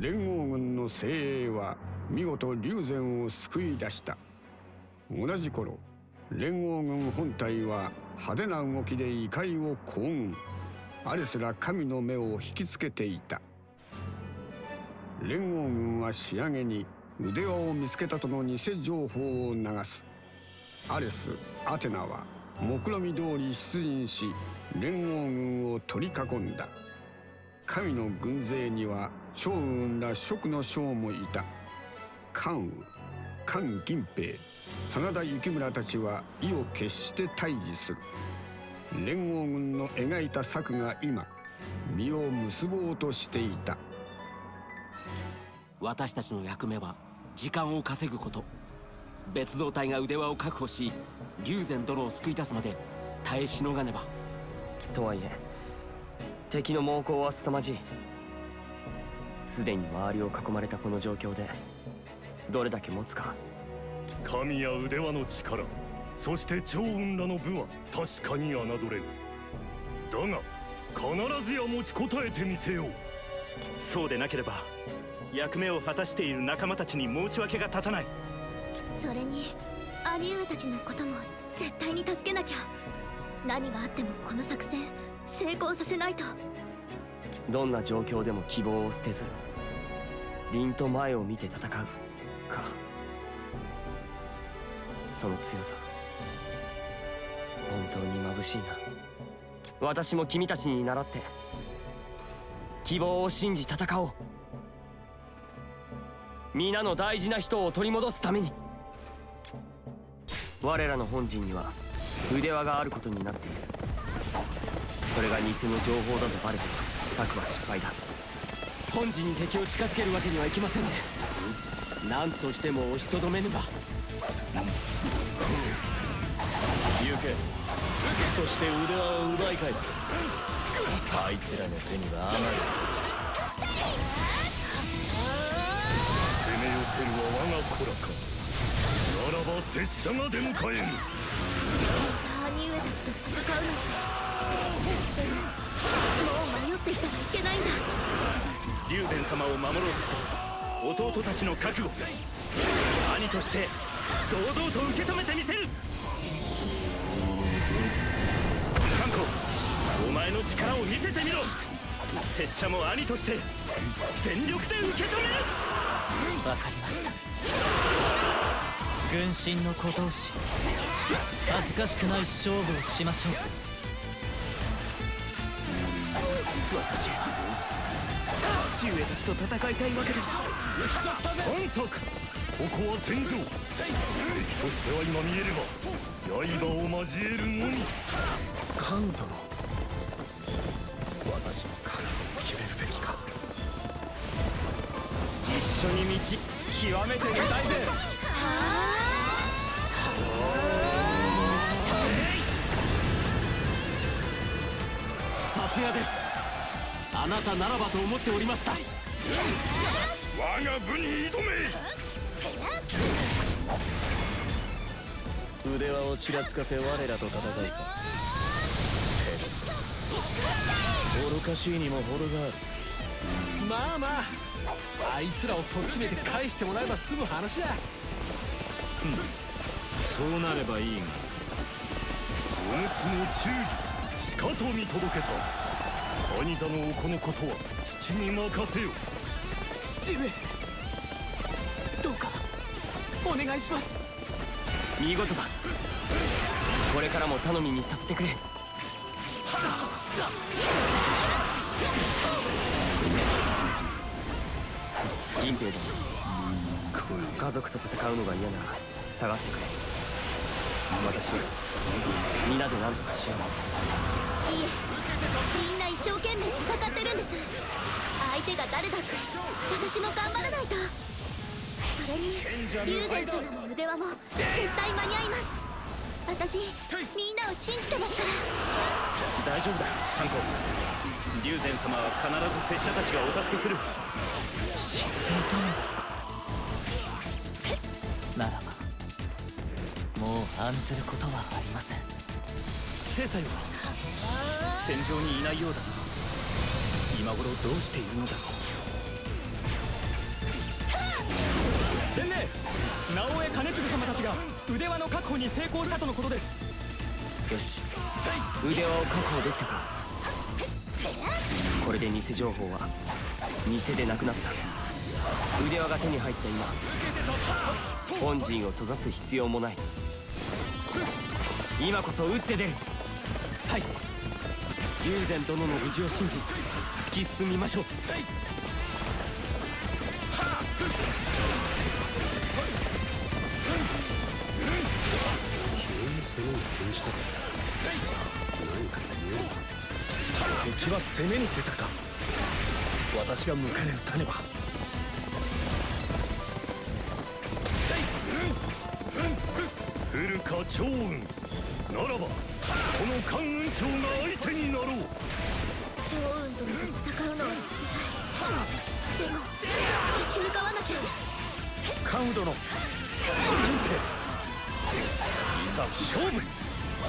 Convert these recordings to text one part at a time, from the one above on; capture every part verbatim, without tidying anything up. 連合軍の精鋭は見事龍禅を救い出した。同じ頃、連合軍本体は派手な動きで異界を行軍。あれすら神の目を引きつけていた。連合軍は仕上げに腕輪を見つけたとの偽情報を流す。アレス、アテナは目論見通り出陣し、連合軍を取り囲んだ。神の軍勢には趙雲ら蜀の将もいた。関羽、関銀平、真田幸村たちは意を決して対峙する。連合軍の描いた策が今実を結ぼうとしていた。私たちの役目は時間を稼ぐこと。別動隊が腕輪を確保し、龍禅殿を救い出すまで耐えしのがねば。とはいえ敵の猛攻は凄まじい。すでに周りを囲まれたこの状況でどれだけ持つか。神や腕輪の力、そして趙雲らの武は確かに侮れる。だが必ずや持ちこたえてみせよう。そうでなければ役目を果たしている仲間たちに申し訳が立たない。それに兄上たちのことも絶対に助けなきゃ。何があってもこの作戦成功させないと。どんな状況でも希望を捨てず、凛と前を見て戦うか。その強さ、本当に眩しいな。私も君たちに倣って希望を信じ戦おう。皆の大事な人を取り戻すために。我らの本陣には腕輪があることになっている。それが偽の情報だとバレても策は失敗だ。本陣に敵を近づけるわけにはいきませんね。何としても押しとどめねば。行け、そして腕輪を奪い返せ。あいつらの手には甘い。我が子らか。ならば拙者が出迎える。兄上たちと戦うのはもう迷っていたらいけないんだ。龍禅様を守ろうと弟たちの覚悟、兄として堂々と受け止めてみせる。カンコ、お前の力を見せてみろ。拙者も兄として全力で受け止める。わかりました。軍神の鼓動師、恥ずかしくない勝負をしましょう。私は父上たちと戦いたいわけです。反則、ここは戦場。敵としては今見えれば刃を交えるのみ。カントロ、私も覚悟を決めるべきか。一緒に道極めてみたいぜ。さすがです。あなたならばと思っておりました。我が部に挑め。腕輪をちらつかせ我らと戦いか。愚かしいにも程がある。まあまあ、あいつらをとっちめて返してもらえば済む話だ。うん、そうなればいいが、お主の忠義しかと見届けた。兄座のお子のことは父に任せよ。父上、どうかお願いします。見事だ。これからも頼みにさせてくれ。銀兵だ。家族と戦うのが嫌なら下がってくれ。私、みんなで何とかしよう。いえ、みんな一生懸命戦ってるんです。相手が誰だって私も頑張らないと。それに龍禅様の腕輪も絶対間に合います。私、みんなを信じてますから。大丈夫だよハンコ。龍禅様は必ず拙者たちがお助けする。知っていたのですか。ならばもう案ずることはありません。聖才は戦場にいないようだな。今頃どうしているのだろう。腕輪の確保に成功したとのことです。よし、腕輪を確保できたか。これで偽情報は偽でなくなった。腕輪が手に入った今、本陣を閉ざす必要もない。今こそ打って出る。はい、龍禅殿の無事を信じ突き進みましょう。攻めに転じたか。何か言えるか。敵は攻めに出たか。私が迎え撃たねば。来るか趙雲、ならばこの関雲長が相手になろう。趙雲と戦うのはつらい。でも立ち向かわなきゃ。関羽殿、いざ勝負。そ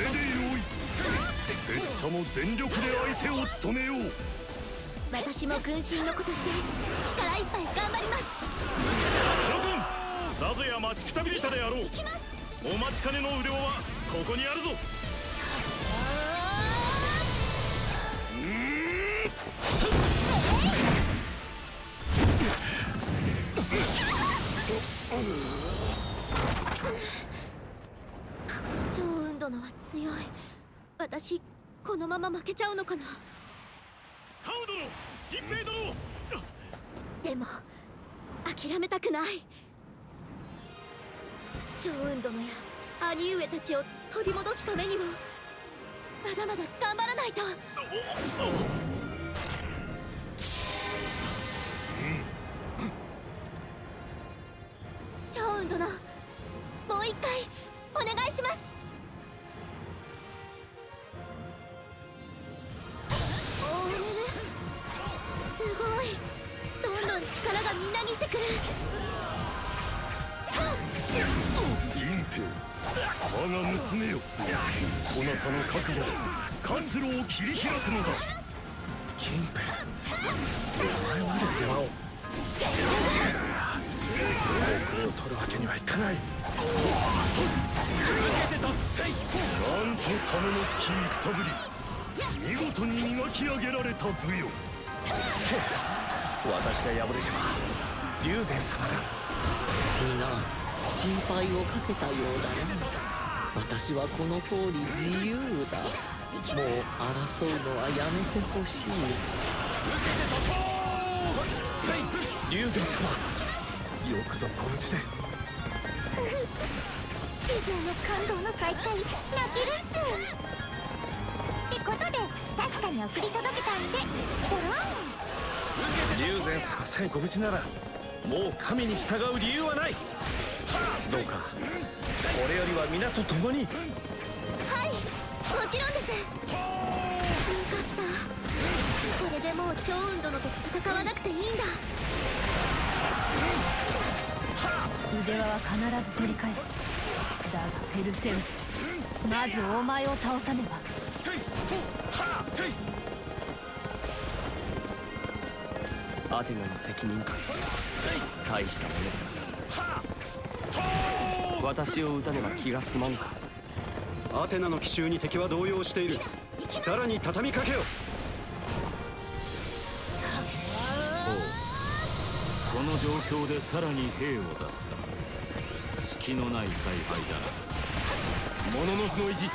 れでよい。拙者も全力で相手を務めよう。私も軍神の子として力いっぱい頑張ります。諸君、さぞや待ちくたびれたであろう。お待ちかねの腕輪はここにあるぞ。趙雲殿は強い。私このまま負けちゃうのかな。カウ殿、銀兵殿。でも諦めたくない。趙雲殿や兄上たちを取り戻すためにもまだまだ頑張らないと。趙雲殿、もう一回お願いします。すごい、どんどん力がみなぎってくる。隠蔽、我が娘よ、そなたの覚悟で活路を切り開くのだ。隠蔽、お前は出会おう。こを取るわけにはいかない。なんと頼もしき戦ぶり、見事に磨き上げられた武よ。私が敗れては龍禅様が。皆心配をかけたようだな。私はこの通り自由だ。もう争うのはやめてほしい。龍禅様、よくぞこの地で。史上の感動の再会、泣けるっす。ってことで確かに送り届けたんでドローン。龍禅様さえご無事ならもう神に従う理由はない。どうか俺よりは皆と共に。はい、もちろんです。よかった、これでもう趙雲殿と戦わなくていいんだ。腕輪は必ず取り返す。だがペルセウス、まずお前を倒さねば。アテナの責任感、大したものだ。私を撃たねば気が済まんか。アテナの奇襲に敵は動揺している。さらに畳みかけよ。おう、この状況でさらに兵を出すか。隙のない采配だな。ものの図の意地、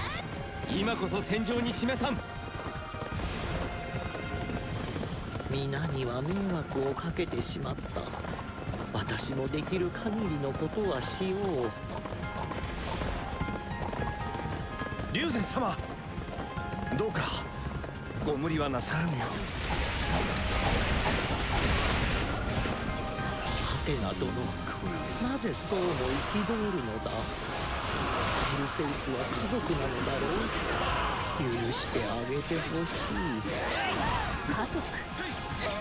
今こそ戦場に示さん。皆には迷惑をかけてしまった。私もできる限りのことはしよう。龍禅様、どうかご無理はなさらぬよ。ハテナ殿、なぜそうも憤るのだ。ペルセウスは家族なのだろう。許してあげてほしい。家族、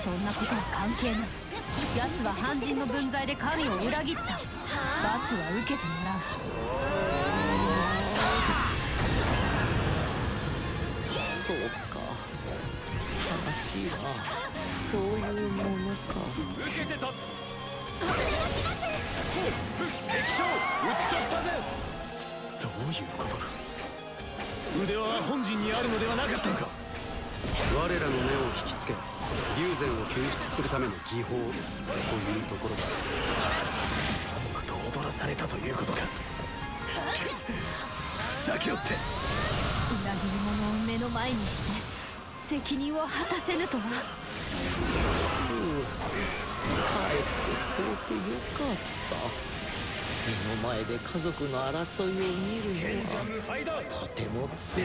そんなことは関係ない。奴は半人の分際で神を裏切った。罰は受けてもらう。そうか、私はそういうものか。受けて立つ。どういうことだ。腕は本陣にあるのではなかったのか。我らの目を引きつけ龍禅を救出するための技法というところだ。また踊らされたということか。ふざけおって。裏切り者を目の前にして責任を果たせぬとは。そう帰ってこれてよかった。目の前で家族の争いを見るのはとてもつらい。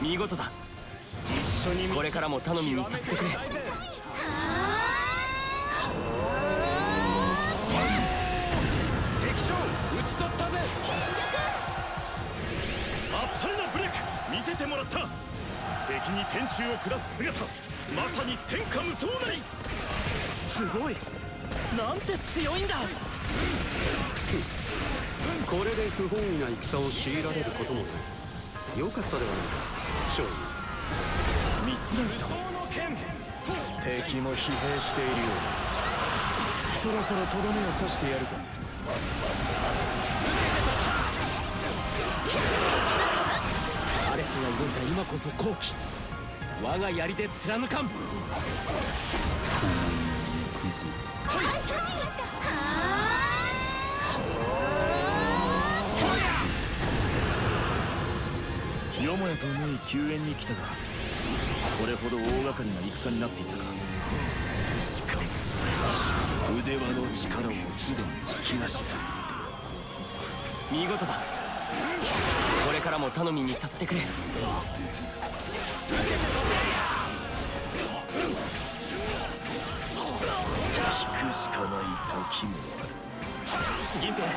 見事だ。一緒にこれからも頼みにさせてくれ。はあ、敵将討ち取ったぜ。あっぱれな武力見せてもらった。敵に天誅を下す姿、まさに天下無双なり。すごい。なんて強いんだ。これで不本意な戦を強いられることもない。よかったではないか、勝利。三成殿、敵も疲弊しているようだ。そろそろとどめを刺してやるか。アレスが動いた今こそ好機。我が槍で貫かん。はい。よもやと思い救援に来たが、これほど大掛かりな戦になっていたか。しかも腕輪の力をすでに引き出した。見事だ。これからも頼みにさせてくれ。引くしかない時もある。銀平、よ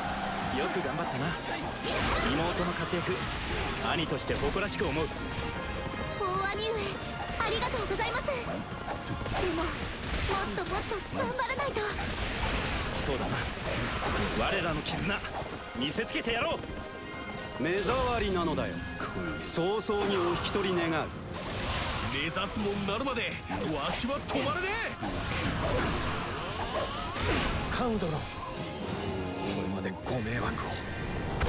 く頑張ったな。妹の活躍、兄として誇らしく思う。大兄上、ありがとうございます。でも、もっともっと頑張らないと。そうだな、我らの絆見せつけてやろう。目障りなのだよ。早々にお引き取り願う。目指すもんなるまでわしは止まれねえ。カウド殿、ご迷惑を。お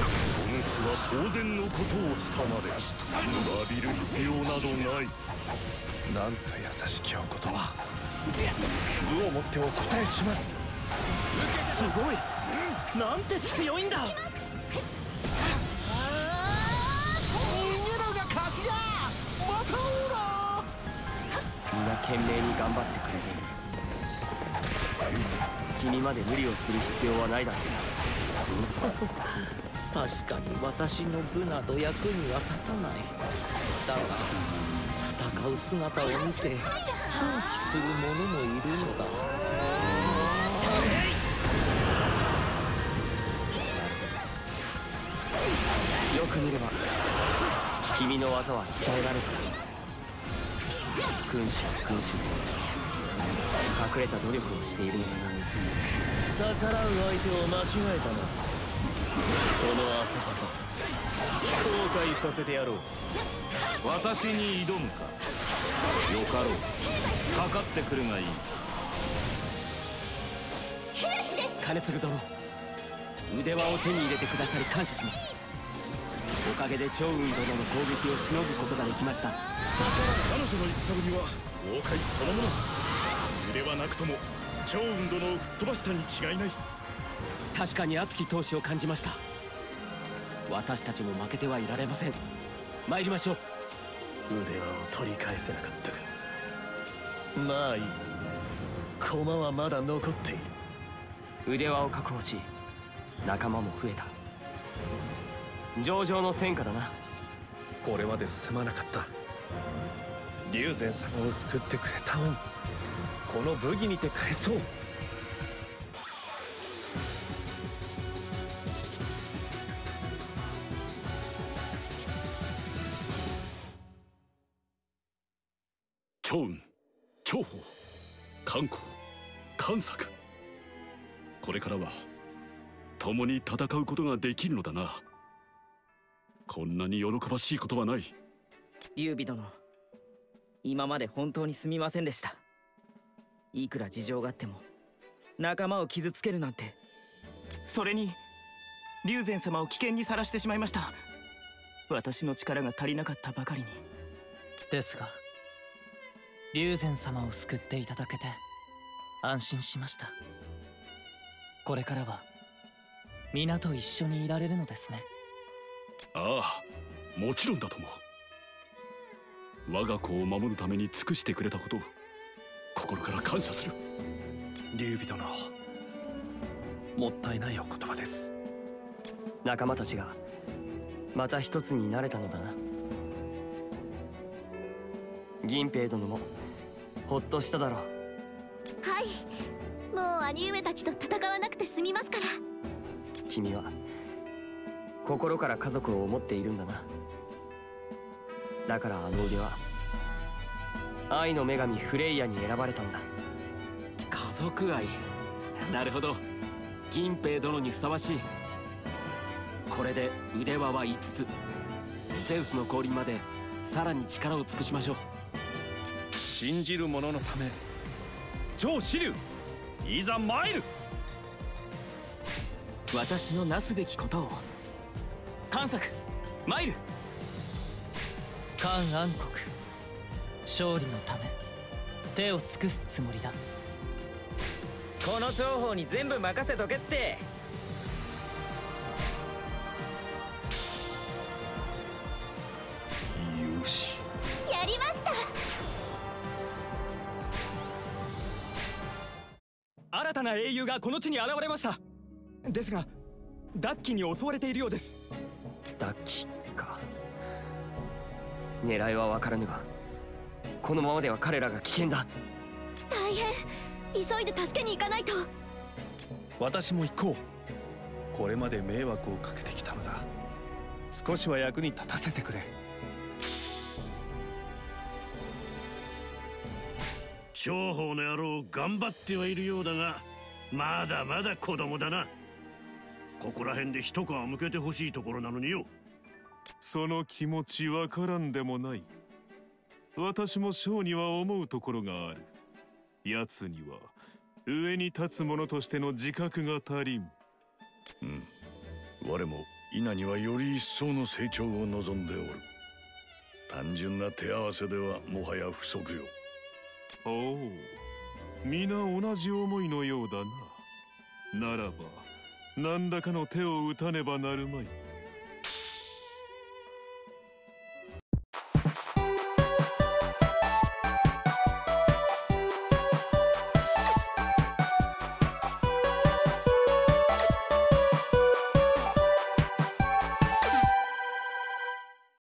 主は当然のことをしたまで詫びる必要などない。なんと優しきお言葉。武をもってお答えします。すごい。なんて強いんだ。犬が勝ちだ。またオーラ。みんな懸命に頑張ってくれている。君まで無理をする必要はないだろう。確かに私の部など役には立たない。だが戦う姿を見て放棄する者もいるのだ。よく見れば君の技は鍛えられている。君主君主隠れた努力をしているのだ。逆らう相手を間違えたな。その浅はかさ、後悔させてやろう。私に挑むか。よかろう。かかってくるがいい。兼続殿、腕輪を手に入れてくださり感謝します。おかげで趙雲殿の攻撃をしのぐことができました。彼女の戦ぶには豪快そのもの。腕はなくとも趙雲殿を吹っ飛ばしたに違いない。確かに熱き闘志を感じました。私たちも負けてはいられません。参りましょう。腕輪を取り返せなかったか。まあいい。駒はまだ残っている。腕輪を確保し、仲間も増えた。上々の戦果だな。これまですまなかった。龍禅様を救ってくれた恩、この武技にて返そう。趙雲、張宝、韓光、韓策、これからは共に戦うことができるのだな。こんなに喜ばしいことはない。劉備殿、今まで本当にすみませんでした。いくら事情があっても仲間を傷つけるなんて。それに龍禅様を危険にさらしてしまいました。私の力が足りなかったばかりに。ですが龍禅様を救っていただけて安心しました。これからは皆と一緒にいられるのですね。ああ、もちろんだとも。我が子を守るために尽くしてくれたことを心から感謝する。劉備殿、もったいないお言葉です。仲間たちがまた一つになれたのだな。銀平殿もほっとしただろう。はい、もう兄上たちと戦わなくて済みますから。君は心から家族を思っているんだな。だからあの腕は愛の女神フレイヤに選ばれたんだ。家族愛、なるほど。銀平殿にふさわしい。これで腕輪はいつつ、ゼウスの降臨までさらに力を尽くしましょう。信じる者のため超死竜、いざ参る。私のなすべきことを。探索参る。韓安国勝利のため手を尽くすつもりだ。この情報に全部任せとけって。よし、やりました。新たな英雄がこの地に現れました。ですがダッキに襲われているようです。ダッキか。狙いは分からぬがこのままでは彼らが危険だ。大変、急いで助けに行かないと。私も行こう。これまで迷惑をかけてきたのだ。少しは役に立たせてくれ。張鵬の野郎、頑張ってはいるようだがまだまだ子供だな。ここら辺で一皮向けてほしいところなのによ。その気持ちわからんでもない。私も将には思うところがある。奴には上に立つ者としての自覚が足りん。うん、我も稲にはより一層の成長を望んでおる。単純な手合わせではもはや不足よ。おお、皆同じ思いのようだな。ならば何らかの手を打たねばなるまい。